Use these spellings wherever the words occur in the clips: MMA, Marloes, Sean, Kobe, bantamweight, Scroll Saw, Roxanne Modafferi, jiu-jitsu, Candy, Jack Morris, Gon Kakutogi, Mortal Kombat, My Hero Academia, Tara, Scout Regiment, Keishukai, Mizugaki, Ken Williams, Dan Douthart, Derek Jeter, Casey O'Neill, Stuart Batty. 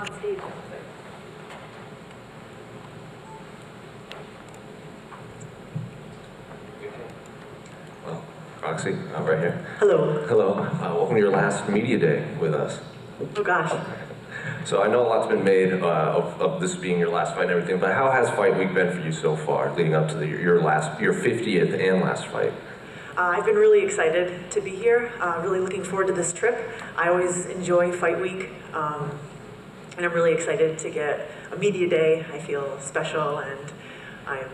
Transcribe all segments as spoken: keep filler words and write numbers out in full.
unstable. Well, Roxy, I'm right here. Hello. Hello. Uh, welcome to your last media day with us. Oh gosh. So I know a lot's been made uh, of, of this being your last fight and everything, but how has fight week been for you so far, leading up to the, your last, your fiftieth and last fight? Uh, I've been really excited to be here, uh, really looking forward to this trip. I always enjoy fight week, um, and I'm really excited to get a media day. I feel special, and I'm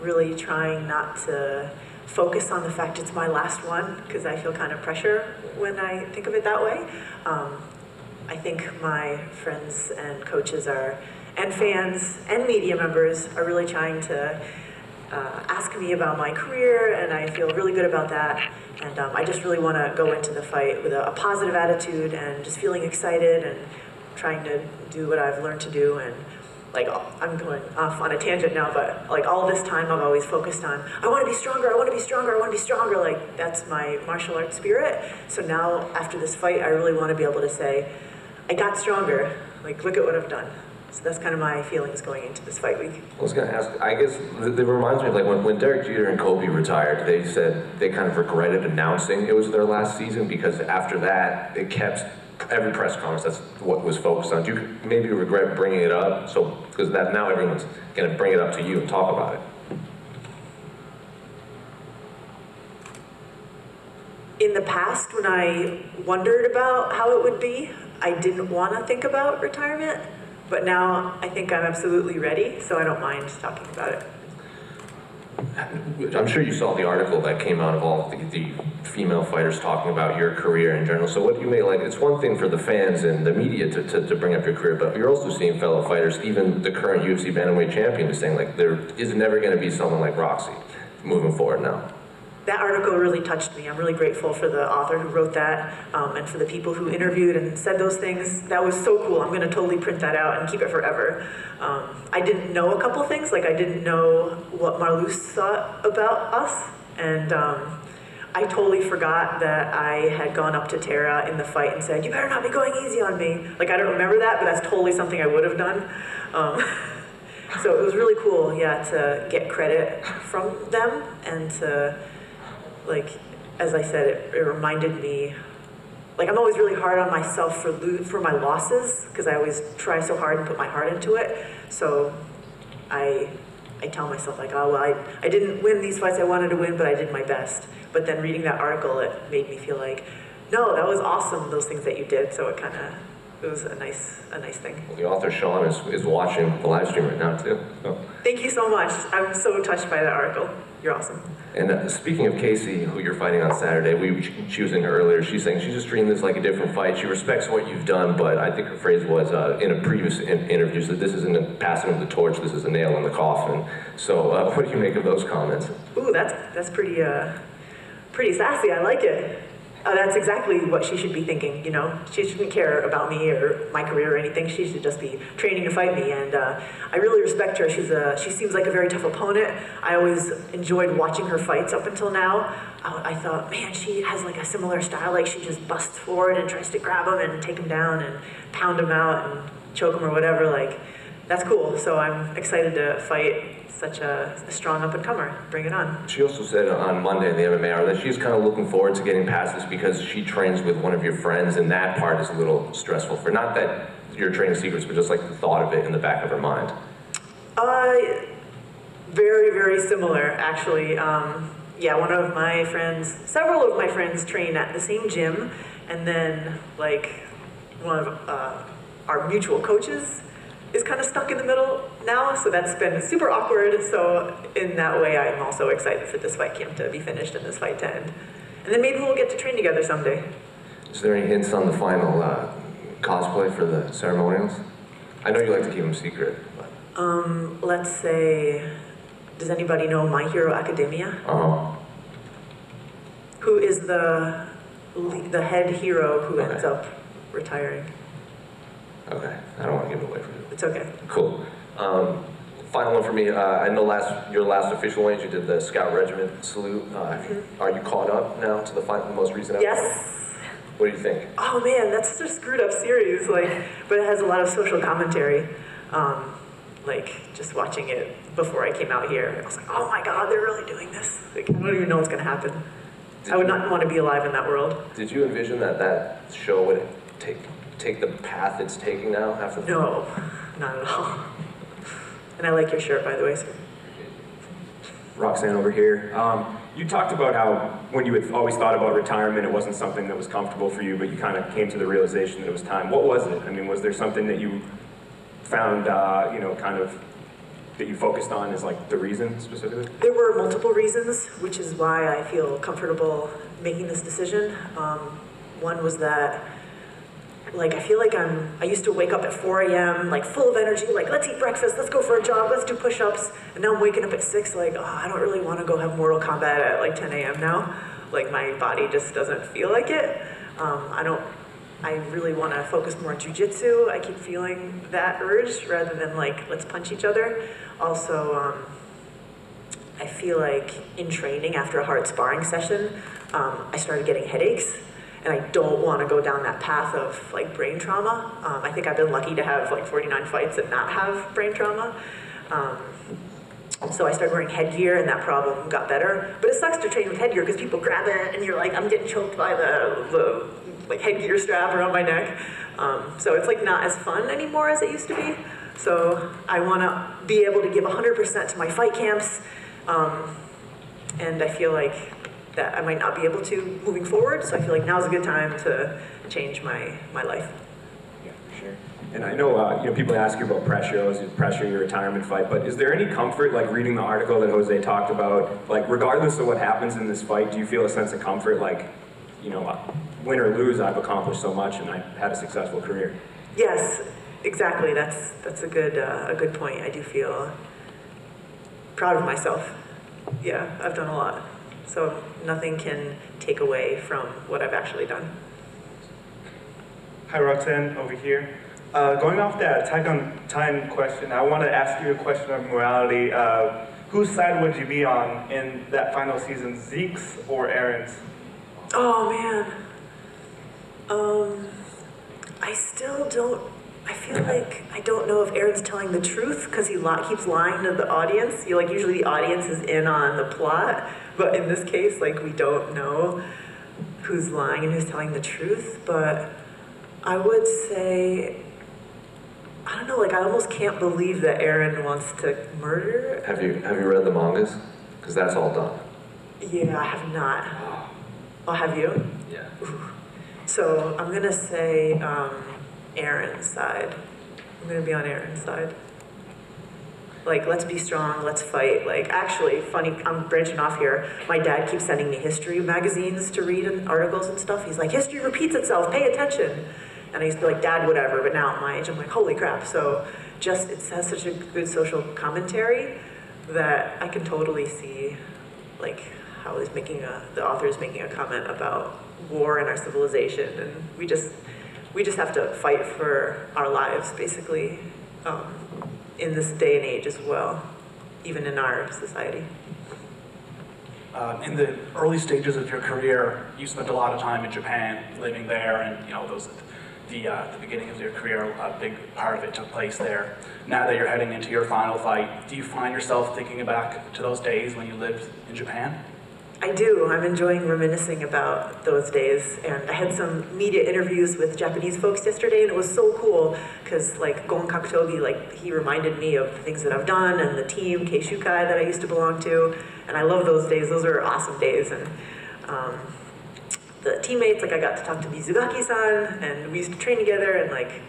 really trying not to focus on the fact it's my last one, because I feel kind of pressure when I think of it that way. Um, I think my friends and coaches are, and fans and media members are really trying to uh, ask me about my career, and I feel really good about that. And um, I just really want to go into the fight with a, a positive attitude and just feeling excited and trying to do what I've learned to do. And like, I'm going off on a tangent now, but like all this time I've always focused on, I want to be stronger, I want to be stronger, I want to be stronger. Like, that's my martial arts spirit. So now after this fight, I really want to be able to say, I got stronger. Like, look at what I've done. So that's kind of my feelings going into this fight week. I was going to ask, I guess, it reminds me of like when, when Derek Jeter and Kobe retired, they said they kind of regretted announcing it was their last season, because after that, it kept every press conference, that's what was focused on. Do you maybe regret bringing it up? So, because that now everyone's going to bring it up to you and talk about it. In the past, when I wondered about how it would be, I didn't want to think about retirement, but now I think I'm absolutely ready, so I don't mind talking about it. I'm sure you saw the article that came out of all the, the female fighters talking about your career in general. So what do you make, like, it's one thing for the fans and the media to, to, to bring up your career, but you're also seeing fellow fighters, even the current U F C bantamweight champion, is saying, like, there is never going to be someone like Roxy moving forward now. That article really touched me. I'm really grateful for the author who wrote that, um, and for the people who interviewed and said those things. That was so cool. I'm going to totally print that out and keep it forever. Um, I didn't know a couple things. Like, I didn't know what Marloes thought about us. And um, I totally forgot that I had gone up to Tara in the fight and said, you better not be going easy on me. Like, I don't remember that, but that's totally something I would have done. Um, so it was really cool, yeah, to get credit from them and to... Like, as I said, it, it reminded me, like, I'm always really hard on myself for lo for my losses, because I always try so hard and put my heart into it. So I I tell myself, like, oh, well, I, I didn't win these fights I wanted to win, but I did my best. But then reading that article, it made me feel like, no, that was awesome, those things that you did. So it kind of, it was a nice, a nice thing. Well, the author, Sean, is, is watching the live stream right now, too. So. Thank you so much. I'm so touched by that article. You're awesome. And uh, speaking of Casey, who you're fighting on Saturday, we were choosing her earlier. She's saying she's just dreamed this like a different fight. She respects what you've done, but I think her phrase was uh, in a previous in interview that this isn't a passing of the torch. This is a nail in the coffin. So, uh, what do you make of those comments? Ooh, that's that's pretty uh, pretty sassy. I like it. Uh, that's exactly what she should be thinking, you know? She shouldn't care about me or my career or anything. She should just be training to fight me, and uh, I really respect her. She's a, she seems like a very tough opponent. I always enjoyed watching her fights up until now. I, I thought, man, she has like a similar style. Like, she just busts forward and tries to grab him and take him down and pound him out and choke him or whatever. Like, that's cool, so I'm excited to fight such a, a strong up-and-comer. Bring it on. She also said on Monday in the M M A hour that she's kind of looking forward to getting past this because she trains with one of your friends, and that part is a little stressful for, not that you're training secrets, but just like the thought of it in the back of her mind. Uh, very, very similar, actually. Um, yeah, one of my friends, several of my friends train at the same gym, and then like one of uh, our mutual coaches is kind of stuck in the middle now, so that's been super awkward. So in that way, I'm also excited for this fight camp to be finished and this fight to end. And then maybe we'll get to train together someday. Is there any hints on the final uh, cosplay for the ceremonials? I know you like to keep them secret. But... Um, let's say, does anybody know My Hero Academia? Oh. Who is the, the head hero who okay. ends up retiring? Okay, I don't want to give it away from you. It's okay. Cool. Um, final one for me. Uh, I know last your last official range you did the Scout Regiment salute. Uh, mm-hmm. Are you caught up now to the, final, the most recent? Yes. What do you think? Oh man, that's such a screwed up series, like, but it has a lot of social commentary. Um, like, just watching it before I came out here, I was like, oh my god, they're really doing this. Like, I don't even know what's gonna happen. Did I would not want to be alive in that world. Did you envision that that show would take take the path it's taking now? Half of no, not at all. And I like your shirt, by the way, sir. Roxanne over here. Um, you talked about how when you had always thought about retirement, it wasn't something that was comfortable for you, but you kind of came to the realization that it was time. What was it? I mean, was there something that you found, uh, you know, kind of, that you focused on as like the reason specifically? There were multiple reasons, which is why I feel comfortable making this decision. Um, one was that, like, I feel like I'm, I used to wake up at four A M, like, full of energy, like, let's eat breakfast, let's go for a jog, let's do push-ups, and now I'm waking up at six, like, oh, I don't really want to go have Mortal Kombat at, like, ten A M now. Like, my body just doesn't feel like it. Um, I don't, I really want to focus more on jiu-jitsu. I keep feeling that urge rather than, like, let's punch each other. Also, um, I feel like in training after a hard sparring session, um, I started getting headaches. And I don't want to go down that path of like brain trauma. Um, I think I've been lucky to have like forty-nine fights and not have brain trauma. Um, so I started wearing headgear and that problem got better. But it sucks to train with headgear because people grab it and you're like, I'm getting choked by the, the like headgear strap around my neck. Um, so it's like not as fun anymore as it used to be. So I want to be able to give one hundred percent to my fight camps. Um, and I feel like that I might not be able to moving forward, so I feel like now's a good time to change my, my life. Yeah, for sure. And I know, uh, you know, people ask you about pressure, is it pressure your retirement fight, but is there any comfort, like reading the article that Jose talked about, like regardless of what happens in this fight, do you feel a sense of comfort, like, you know, win or lose, I've accomplished so much and I had a successful career? Yes, exactly, that's, that's a, good, uh, a good point. I do feel proud of myself. Yeah, I've done a lot. So nothing can take away from what I've actually done. Hi, Roxanne, over here. Uh, going off that time, on time question, I want to ask you a question of morality. Uh, whose side would you be on in that final season, Zeke's or Eren's? Oh, man. Um, I still don't, I feel like I don't know if Eren's telling the truth because he li keeps lying to the audience. You, like, usually the audience is in on the plot, but in this case, like, we don't know who's lying and who's telling the truth. But I would say, I don't know, like, I almost can't believe that Eren wants to murder. Have you have you read the mangas? Because that's all done. Yeah, I have not. Oh, have you? Yeah. Ooh. So I'm gonna say. Um, Eren's side. I'm gonna be on Eren's side. Like, let's be strong, let's fight. Like, actually, funny, I'm branching off here. My dad keeps sending me history magazines to read and articles and stuff. He's like, history repeats itself, pay attention. And I used to be like, Dad, whatever, but now at my age, I'm like, holy crap. So just, it has such a good social commentary that I can totally see, like, how he's making a, the author is making a comment about war and our civilization, and we just, We just have to fight for our lives, basically, um, in this day and age as well, even in our society. Uh, in the early stages of your career, you spent a lot of time in Japan, living there, and you know those the uh, the beginning of your career, a big part of it took place there. Now that you're heading into your final fight, do you find yourself thinking back to those days when you lived in Japan? I do. I'm enjoying reminiscing about those days, and I had some media interviews with Japanese folks yesterday, and it was so cool because, like, Gon Kakutogi, like, he reminded me of the things that I've done and the team Keishukai that I used to belong to, and I love those days. Those are awesome days, and um, the teammates, like, I got to talk to Mizugaki-san, and we used to train together, and like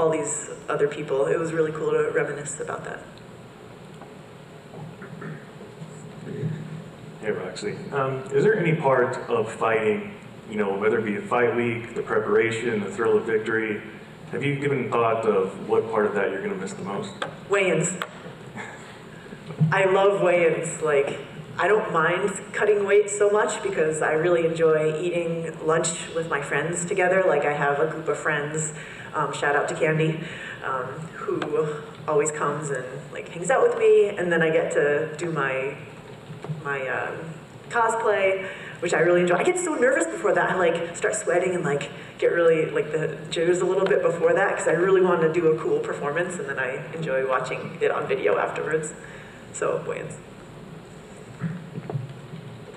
all these other people. It was really cool to reminisce about that. Hey, Roxy. Um, is there any part of fighting, you know, whether it be a fight week, the preparation, the thrill of victory, have you given thought of what part of that you're going to miss the most? Weigh-ins. I love weigh-ins. Like, I don't mind cutting weight so much because I really enjoy eating lunch with my friends together. Like, I have a group of friends, um, shout out to Candy, um, who always comes and, like, hangs out with me, and then I get to do my my um, cosplay, which I really enjoy. I get so nervous before that. I like start sweating and like get really like the jitters a little bit before that because I really want to do a cool performance, and then I enjoy watching it on video afterwards. So, buoyance.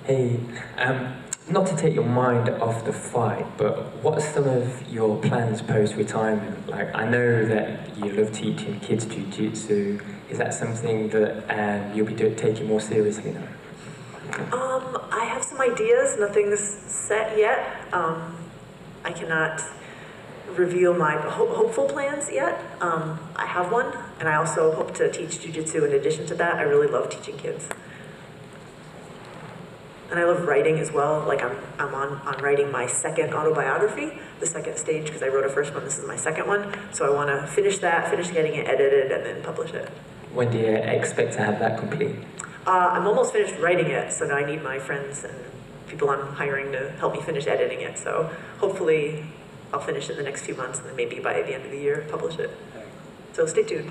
Hey, um, not to take your mind off the fight, but what are some of your plans post-retirement? Like, I know that you love teaching kids jiu-jitsu. Is that something that um, you'll be do taking more seriously now? Um, I have some ideas. Nothing's set yet. Um, I cannot reveal my ho hopeful plans yet. Um, I have one, and I also hope to teach jiu-jitsu in addition to that. I really love teaching kids. And I love writing as well. Like I'm, I'm on, on writing my second autobiography, the second stage, because I wrote a first one. This is my second one. So I want to finish that, finish getting it edited, and then publish it. When do you expect to have that complete? Uh, I'm almost finished writing it, so now I need my friends and people I'm hiring to help me finish editing it. So hopefully I'll finish it in the next few months, and then maybe by the end of the year, publish it. So stay tuned.